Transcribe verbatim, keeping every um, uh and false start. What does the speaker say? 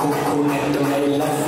Coconut,